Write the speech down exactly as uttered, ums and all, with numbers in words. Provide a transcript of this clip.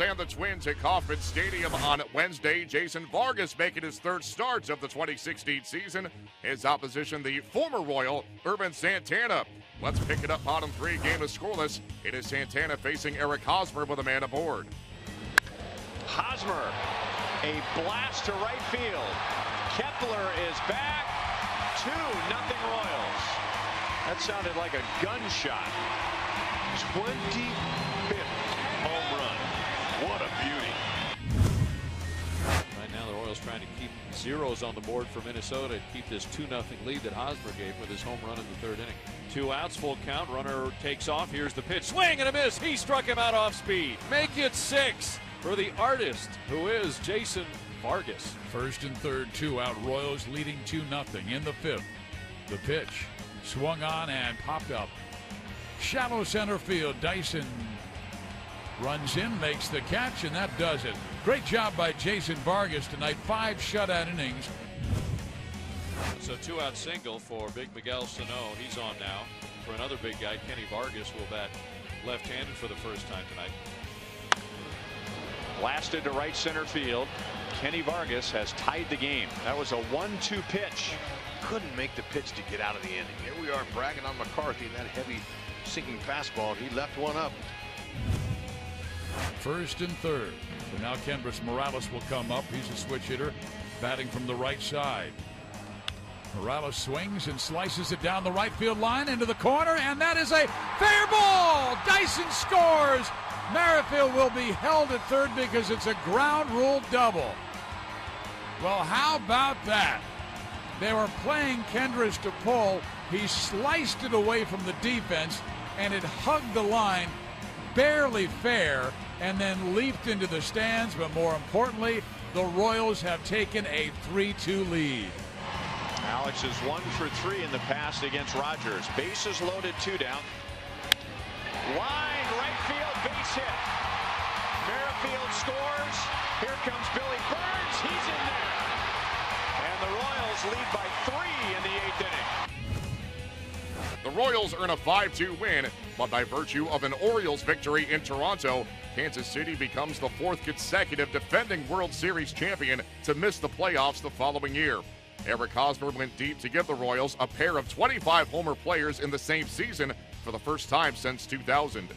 Orioles and the Twins at Kauffman Stadium on Wednesday. Jason Vargas making his third start of the twenty sixteen season. His opposition, the former Royal, Urban Santana. Let's pick it up, bottom three, game is scoreless. It is Santana facing Eric Hosmer with a man aboard. Hosmer, a blast to right field. Kepler is back, two nothing Royals. That sounded like a gunshot. twenty-fifth home run. What a beauty. Right now the Royals trying to keep zeros on the board for Minnesota and keep this two nothing lead that Hosmer gave with his home run in the third inning. Two outs, full count, runner takes off, here's the pitch, swing and a miss, he struck him out off speed. Make it six for the artist, who is Jason Vargas. First and third, two out, Royals leading two nothing. In the fifth, the pitch swung on and popped up. Shallow center field. Dyson runs in, makes the catch, and that does it. Great job by Jason Vargas tonight. Five shutout innings. So two out single for big Miguel Sano. He's on now. For another big guy, Kenny Vargas will bat left-handed for the first time tonight. Blasted to right center field. Kenny Vargas has tied the game. That was a one two pitch. Couldn't make the pitch to get out of the inning. Here we are bragging on McCarthy and that heavy sinking fastball. He left one up. First and third. So now Kendrys Morales will come up. He's a switch hitter batting from the right side. Morales swings and slices it down the right field line into the corner, and that is a fair ball. Dyson scores. Merrifield will be held at third because it's a ground rule double. Well, how about that? They were playing Kendrys to pull. He sliced it away from the defense, and it hugged the line barely fair and then leaped into the stands. But more importantly, the Royals have taken a three two lead. Alex is one for three in the past against Rogers. Bases loaded, two down. Line right field, base hit. Merrifield scores. Here comes Billy Burns. He's in there. And the Royals lead by three in the eighth inning. The Royals earn a five two win, but by virtue of an Orioles victory in Toronto, Kansas City becomes the fourth consecutive defending World Series champion to miss the playoffs the following year. Eric Hosmer went deep to give the Royals a pair of twenty-five homer players in the same season for the first time since two thousand.